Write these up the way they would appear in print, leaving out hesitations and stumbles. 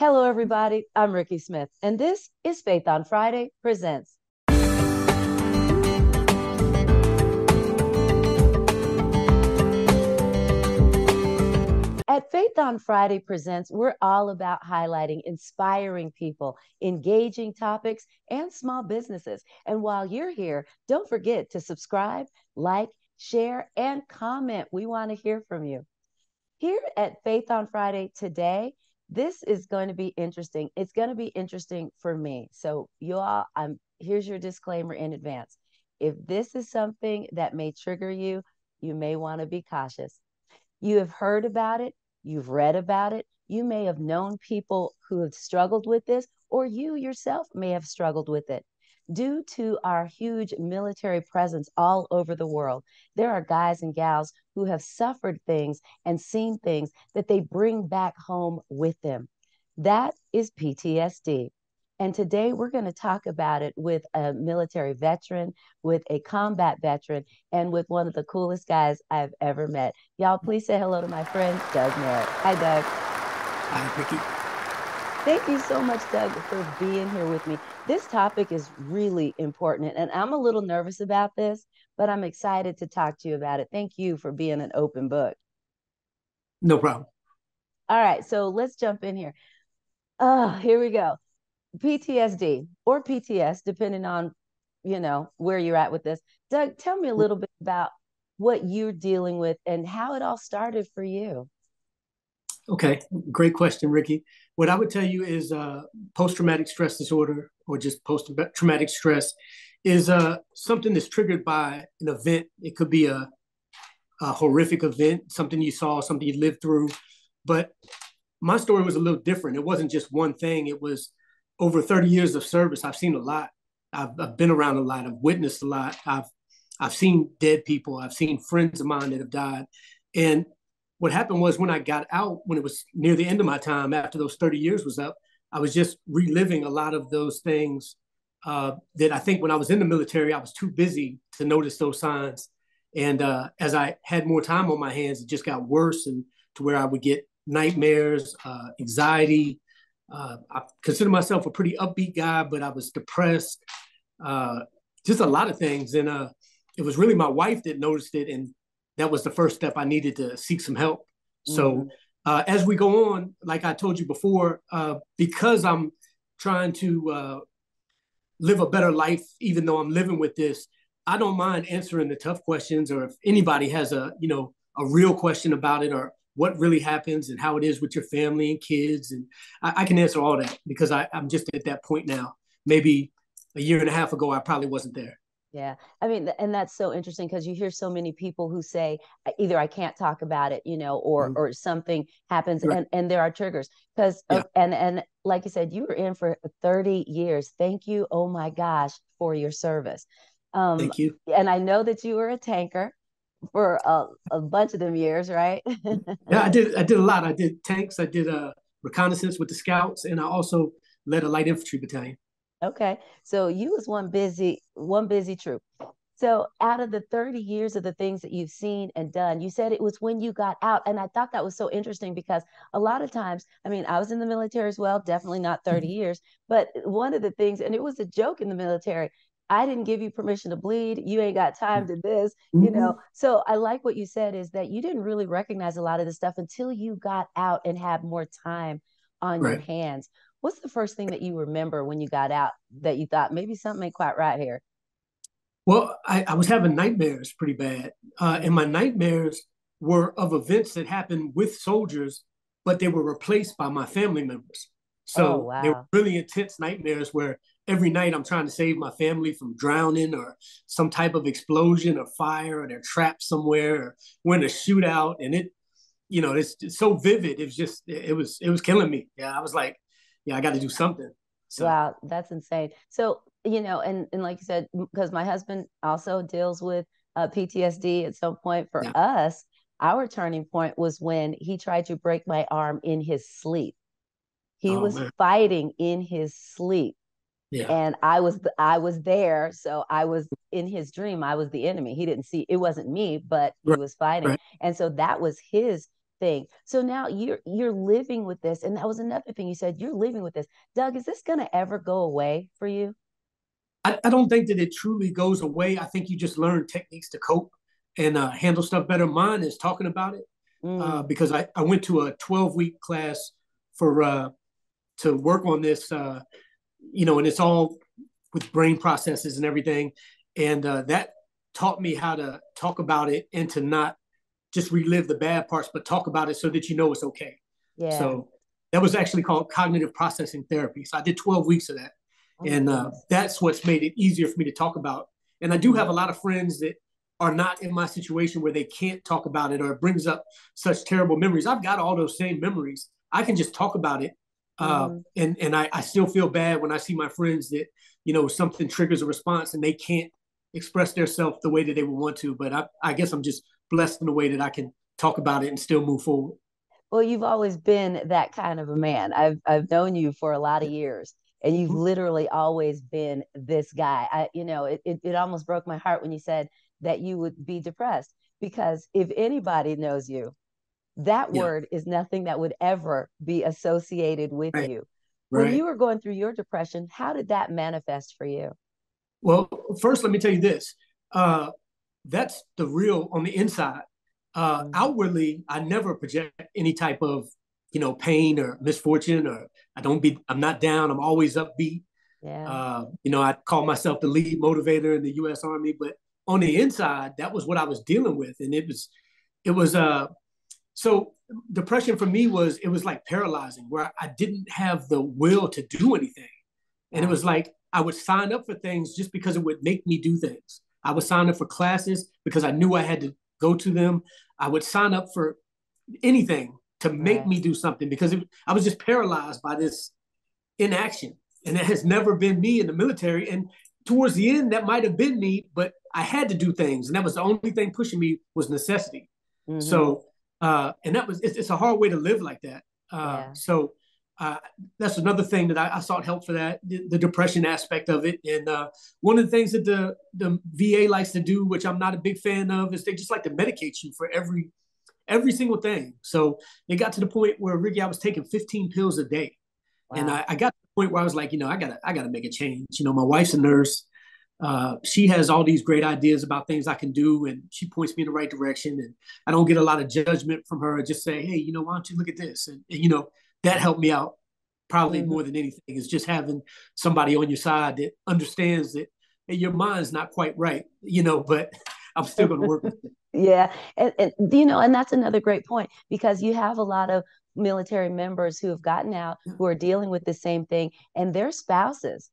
Hello, everybody. I'm Rikki Smith, and this is Faith on Friday Presents. At Faith on Friday Presents, we're all about highlighting inspiring people, engaging topics, and small businesses. And while you're here, don't forget to subscribe, like, share, and comment. We want to hear from you. Here at Faith on Friday today, this is going to be interesting. It's going to be interesting for me. So you all, here's your disclaimer in advance. If this is something that may trigger you, you may want to be cautious. You have heard about it. You've read about it. You may have known people who have struggled with this, or you yourself may have struggled with it. Due to our huge military presence all over the world, there are guys and gals who have suffered things and seen things that they bring back home with them. That is PTSD. And today we're going to talk about it with a military veteran, with a combat veteran, and with one of the coolest guys I've ever met. Y'all, please say hello to my friend, Doug Merritt. Hi, Doug. Hi, Rikki. Thank you so much, Doug, for being here with me. This topic is really important, and I'm a little nervous about this, but I'm excited to talk to you about it. Thank you for being an open book. No problem. All right, so let's jump in here. Here we go. PTSD or PTS, depending on, you know, where you're at with this. Doug, tell me a little bit about what you're dealing with and how it all started for you. Okay, great question, Rikki. What I would tell you is post-traumatic stress disorder, or just post-traumatic stress, is something that's triggered by an event. It could be a horrific event, something you saw, something you lived through. But my story was a little different. It wasn't just one thing. It was over 30 years of service. I've seen a lot. I've been around a lot. I've witnessed a lot. I've seen dead people. I've seen friends of mine that have died. And what happened was, when I got out, when it was near the end of my time, after those 30 years was up, I was just reliving a lot of those things that I think when I was in the military, I was too busy to notice those signs. And as I had more time on my hands, it just got worse, and to where I would get nightmares, anxiety. I consider myself a pretty upbeat guy, but I was depressed, just a lot of things. And it was really my wife that noticed it, and that was the first step. I needed to seek some help. Mm-hmm. So as we go on, like I told you before, because I'm trying to live a better life, even though I'm living with this, I don't mind answering the tough questions, or if anybody has a real question about it, or what really happens and how it is with your family and kids. And I can answer all that, because I'm just at that point now. Maybe a year and a half ago, I probably wasn't there. Yeah. I mean, and that's so interesting, because you hear so many people who say either I can't talk about it, you know, or mm-hmm. or something happens, right. and there are triggers, because yeah. and like you said, you were in for 30 years. Thank you. Oh my gosh, for your service. Thank you. And I know that you were a tanker for a bunch of them years, right? Yeah, I did a lot. I did tanks. I did reconnaissance with the scouts, and I also led a light infantry battalion. Okay. So you was one busy troop. So out of the 30 years of the things that you've seen and done, you said it was when you got out. And I thought that was so interesting, because a lot of times, I mean, I was in the military as well, definitely not 30 years, but one of the things, and it was a joke in the military, I didn't give you permission to bleed. You ain't got time to this, you know? So I like what you said, is that you didn't really recognize a lot of this stuff until you got out and had more time on right. your hands. What's the first thing that you remember when you got out that you thought, maybe something ain't quite right here? Well, I was having nightmares pretty bad. And my nightmares were of events that happened with soldiers, but they were replaced by my family members. So oh, wow. They were really intense nightmares, where every night I'm trying to save my family from drowning, or some type of explosion or fire, or they're trapped somewhere, or we're in a shootout. And it, you know, it's so vivid. It was killing me. Yeah. I was like, yeah, I got to do something. So. Wow, that's insane. So, you know, and like you said, because my husband also deals with PTSD at some point. For yeah. us, our turning point was when he tried to break my arm in his sleep. He was man. Fighting in his sleep. Yeah. And I was there. So I was in his dream. I was the enemy. He didn't see, it wasn't me, but right. he was fighting. Right. And so that was his thing. So now you're living with this. And that was another thing you said, you're living with this. Doug, is this going to ever go away for you? I don't think that it truly goes away. I think you just learn techniques to cope and handle stuff better. Mine is talking about it because I went to a 12-week class for to work on this, and it's all with brain processes and everything. And that taught me how to talk about it and to not just relive the bad parts, but talk about it so that you know it's okay. Yeah. So that was actually called cognitive processing therapy. So I did 12 weeks of that. And that's what's made it easier for me to talk about. And I do have a lot of friends that are not in my situation where they can't talk about it or it brings up such terrible memories. I've got all those same memories. I can just talk about it. And I still feel bad when I see my friends that, something triggers a response and they can't express themselves the way that they would want to. But I guess I'm just blessed in the way that I can talk about it and still move forward. Well, you've always been that kind of a man. I've known you for a lot of years. And you've literally always been this guy. It almost broke my heart when you said that you would be depressed, because if anybody knows you, that word is nothing that would ever be associated with you. Right. When you were going through your depression, how did that manifest for you? Well, first, let me tell you this. That's the real on the inside. Outwardly, I never project any type of pain or misfortune, or I'm not down. I'm always upbeat. Yeah. I call myself the lead motivator in the US Army, but on the inside, that was what I was dealing with. And so depression for me was like paralyzing, where I didn't have the will to do anything. And it was like, I would sign up for things just because it would make me do things. I would sign up for classes because I knew I had to go to them. I would sign up for anything to make me do something because I was just paralyzed by this inaction. And it has never been me in the military. And towards the end, that might've been me, but I had to do things. And that was the only thing pushing me was necessity. Mm-hmm. So, and that was, it's a hard way to live like that. So that's another thing that I sought help for, that, the depression aspect of it. And one of the things that the VA likes to do, which I'm not a big fan of, is they just like to medicate you for every single thing. So it got to the point where, Rikki, I was taking 15 pills a day. Wow. And I got to the point where I was like, I gotta make a change. My wife's a nurse. She has all these great ideas about things I can do. And she points me in the right direction. And I don't get a lot of judgment from her. I just say, hey, why don't you look at this? And that helped me out probably more than anything, is just having somebody on your side that understands that, hey, your mind's not quite right, but I'm still going to work with it. Yeah. And that's another great point, because you have a lot of military members who have gotten out, who are dealing with the same thing, and their spouses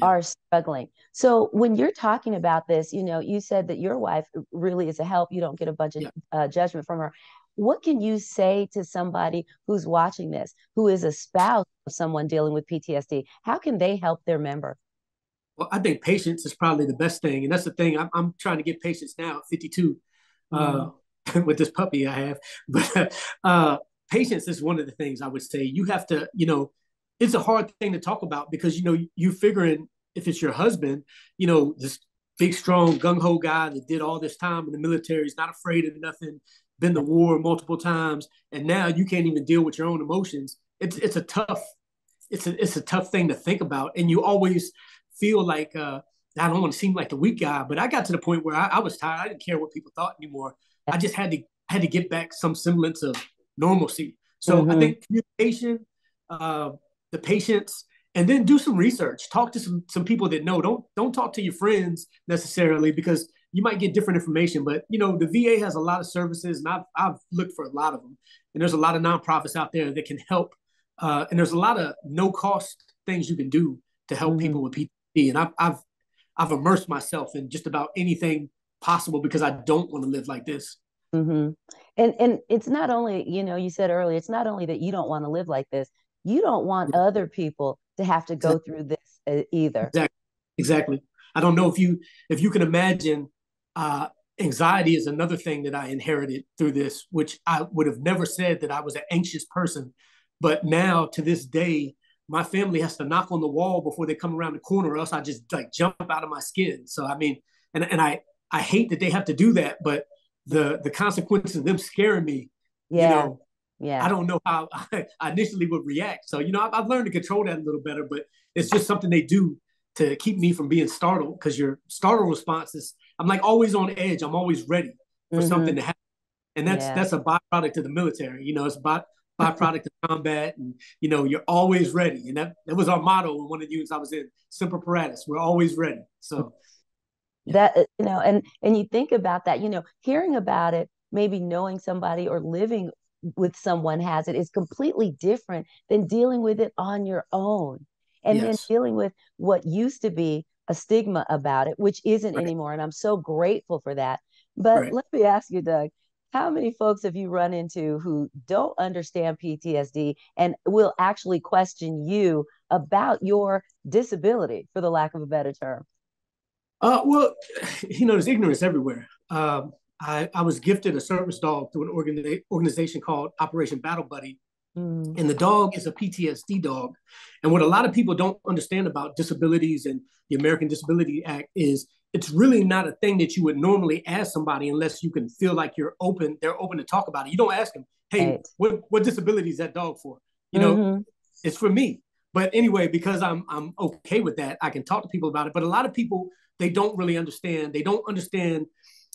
are struggling. So when you're talking about this, you said that your wife really is a help. You don't get a bunch of judgment from her. What can you say to somebody who's watching this, who is a spouse of someone dealing with PTSD? How can they help their member? Well, I think patience is probably the best thing. And that's the thing. I'm trying to get patience now at 52. With this puppy I have, but patience is one of the things I would say. You have to, it's a hard thing to talk about because, you figuring if it's your husband, this big, strong, gung-ho guy that did all this time in the military, is not afraid of nothing, been to war multiple times, and now you can't even deal with your own emotions. It's a tough thing to think about. And you always feel like, I don't want to seem like the weak guy, but I got to the point where I was tired. I didn't care what people thought anymore. I just had to get back some semblance of normalcy. So I think communication, the patience, and then do some research. Talk to some people that know. Don't talk to your friends necessarily, because you might get different information. But the VA has a lot of services, and I've looked for a lot of them. And there's a lot of nonprofits out there that can help. And there's a lot of no-cost things you can do to help people with PTSD. And I've immersed myself in just about anything possible because I don't want to live like this. Mm-hmm. And it's not only, you said earlier, it's not only that you don't want to live like this, you don't want other people to have to go through this either. Exactly. I don't know if you can imagine, anxiety is another thing that I inherited through this, which I would have never said that I was an anxious person. But now to this day, my family has to knock on the wall before they come around the corner, or else I just jump out of my skin. So, and I hate that they have to do that, but the consequences of them scaring me you know, I don't know how I initially would react. So, you know, I've learned to control that a little better, but it's just something they do to keep me from being startled, because your startle response is, I'm like always on edge. I'm always ready for something to happen. And that's a byproduct of the military. You know, it's byproduct of combat, and, you know, you're always ready. And that was our motto in one of the units I was in, Semper Paratus, we're always ready. So that, you know, and you think about that, you know, hearing about it, maybe knowing somebody or living with someone has it, is completely different than dealing with it on your own. And then dealing with what used to be a stigma about it, which isn't anymore. And I'm so grateful for that. But let me ask you, Doug, how many folks have you run into who don't understand PTSD and will actually question you about your disability, for the lack of a better term? Well, you know, there's ignorance everywhere. I was gifted a service dog through an organization called Operation Battle Buddy. And the dog is a PTSD dog. And what a lot of people don't understand about disabilities and the American Disability Act is it's really not a thing that you would normally ask somebody unless you can feel like you're open. They're open to talk about it. You don't ask them, hey, what disability is that dog for? You know, it's for me. But anyway, because I'm okay with that, I can talk to people about it. But a lot of people, they don't really understand. They don't understand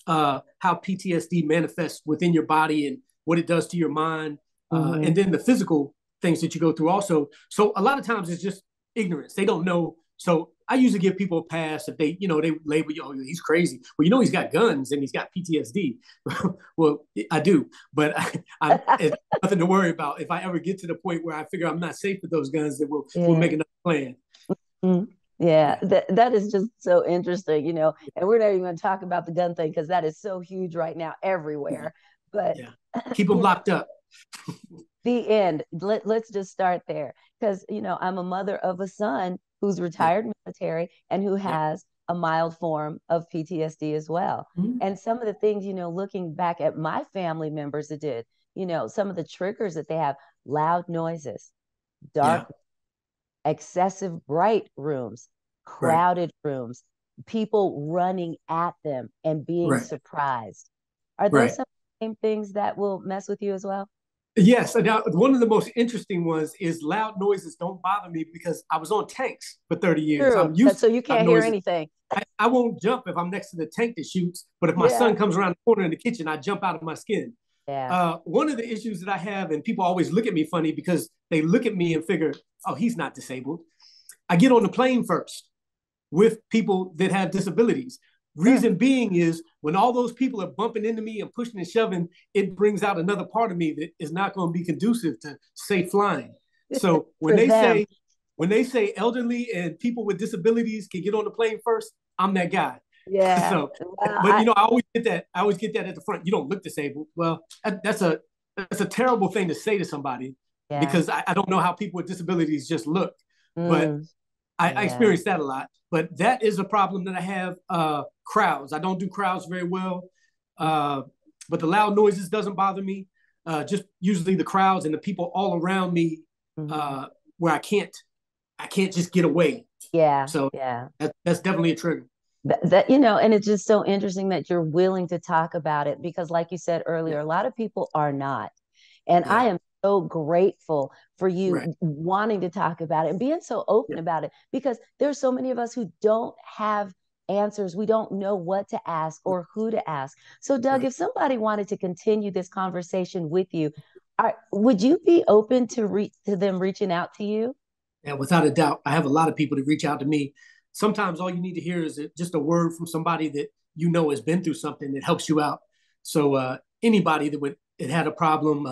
how PTSD manifests within your body and what it does to your mind. And then the physical things that you go through also. So a lot of times it's just ignorance. They don't know. So I usually give people a pass if they, you know, they label you, oh, he's crazy. Well, you know, he's got guns and he's got PTSD. Well, I do, but it's nothing to worry about. If I ever get to the point where I figure I'm not safe with those guns, then we'll make another plan. Yeah, that is just so interesting, you know, and we're not even going to talk about the gun thing because that is so huge right now everywhere. But keep them locked up. The end. Let's just start there, because, you know, I'm a mother of a son who's retired military and who has a mild form of PTSD as well. And some of the things, you know, looking back at my family members that did, you know, some of the triggers that they have: loud noises, dark, excessive bright rooms, crowded rooms, people running at them and being surprised. Are those some same things that will mess with you as well? Yes. Now, one of the most interesting ones is loud noises don't bother me because I was on tanks for 30 years. I'm used so you can't hear anything. I won't jump if I'm next to the tank that shoots, but if my son comes around the corner in the kitchen, I jump out of my skin. One of the issues that I have, and people always look at me funny because they look at me and figure, oh, he's not disabled. I get on the plane first with people that have disabilities. Reason being is when all those people are bumping into me and pushing and shoving, it brings out another part of me that is not going to be conducive to safe flying. So when they say, elderly and people with disabilities can get on the plane first, I'm that guy. So, but you know, I always get that. I always get that at the front. You don't look disabled. Well, that's a terrible thing to say to somebody because I don't know how people with disabilities just look, but I experienced that a lot, but that is a problem that I have. Crowds. I don't do crowds very well, but the loud noises doesn't bother me. Just usually the crowds and the people all around me, where I can't just get away. So that's definitely a trigger. That, you know, and it's just so interesting that you're willing to talk about it because, like you said earlier, a lot of people are not, and I am so grateful for you wanting to talk about it and being so open about it, because there's so many of us who don't have answers. We don't know what to ask or who to ask. So Doug, if somebody wanted to continue this conversation with you, would you be open to them reaching out to you? Yeah, without a doubt. I have a lot of people that reach out to me. Sometimes all you need to hear is just a word from somebody that you know has been through something that helps you out. So anybody that had a problem,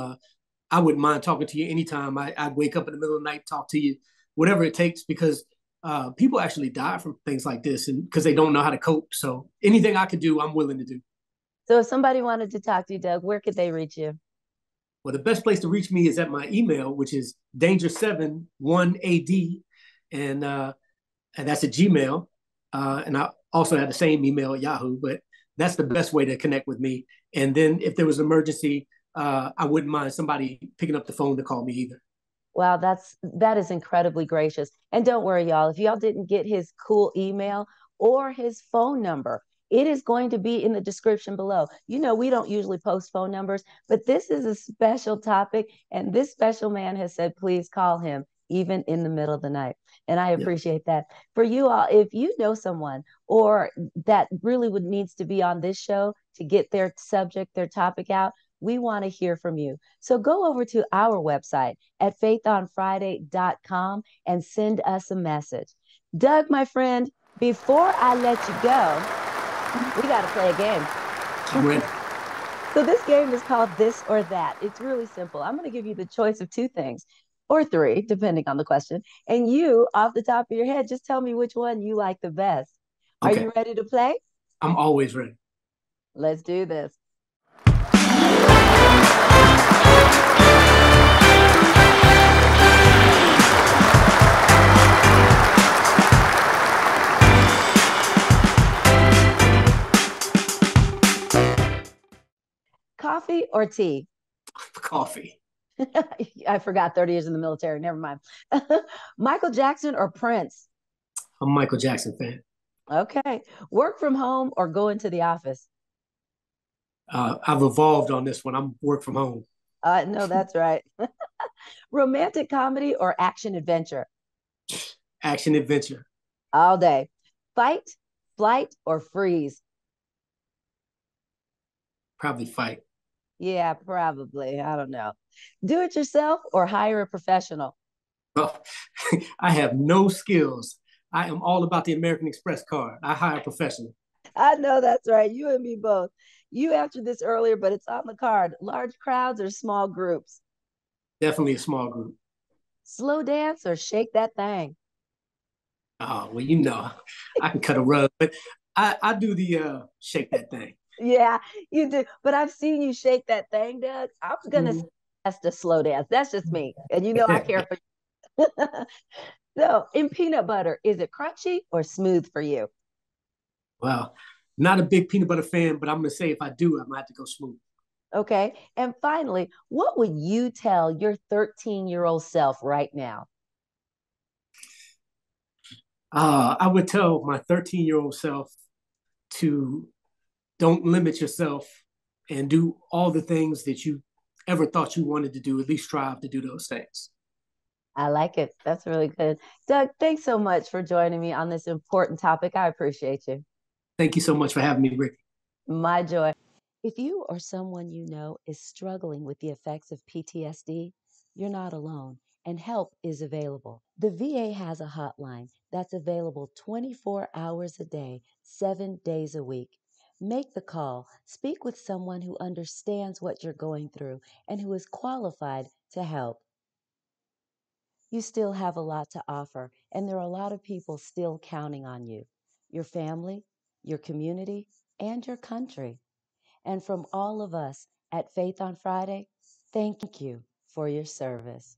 I wouldn't mind talking to you anytime. I'd wake up in the middle of the night, talk to you, whatever it takes, because people actually die from things like this and because they don't know how to cope. So anything I could do, I'm willing to do. So if somebody wanted to talk to you, Doug, where could they reach you? Well, the best place to reach me is at my email, which is Danger71AD. And that's at Gmail. And I also have the same email at Yahoo, but that's the best way to connect with me. And then if there was an emergency, I wouldn't mind somebody picking up the phone to call me either. Wow, that is incredibly gracious. And don't worry, y'all, if y'all didn't get his cool email or his phone number, It is going to be in the description below. You know, we don't usually post phone numbers, but this is a special topic. And this special man has said, please call him, even in the middle of the night. And I appreciate that. For you all, if you know someone or that really would needs to be on this show to get their subject, their topic out, we want to hear from you. So go over to our website at faithonfriday.com and send us a message. Doug, my friend, before I let you go, we got to play a game. I'm ready. So this game is called This or That. It's really simple. I'm going to give you the choice of two things, or three, depending on the question. And you, off the top of your head, just tell me which one you like the best. Okay. Are you ready to play? I'm always ready. Let's do this. Coffee or tea? Coffee. I forgot 30 years in the military. Never mind. Michael Jackson or Prince? I'm a Michael Jackson fan. Okay. Work from home or go into the office? I've evolved on this one. I'm work from home. No, that's right. Romantic comedy or action adventure? Action adventure. All day. Fight, flight, or freeze? Probably fight. Yeah, probably. I don't know. Do it yourself or hire a professional? Oh, I have no skills. I am all about the American Express card. I hire a professional. I know that's right. You and me both. You answered this earlier, but it's on the card. Large crowds or small groups? Definitely a small group. Slow dance or shake that thing? Oh, well, you know, I can cut a rug, but I do the shake that thing. Yeah, you do. But I've seen you shake that thing, Doug. I'm going to suggest a slow dance. That's just me. And you know I care for you. So in peanut butter, is it crunchy or smooth for you? Well, not a big peanut butter fan, but I'm going to say if I do, I might have to go smooth. Okay. And finally, what would you tell your 13-year-old self right now? I would tell my 13-year-old self to don't limit yourself and do all the things that you ever thought you wanted to do. At least strive to do those things. I like it. That's really good. Doug, thanks so much for joining me on this important topic. I appreciate you. Thank you so much for having me, Rikki. My joy. If you or someone you know is struggling with the effects of PTSD, you're not alone, and help is available. The VA has a hotline that's available 24 hours a day, 7 days a week. Make the call. Speak with someone who understands what you're going through and who is qualified to help. You still have a lot to offer, and there are a lot of people still counting on you, your family, your community, and your country. And from all of us at Faith on Friday, thank you for your service.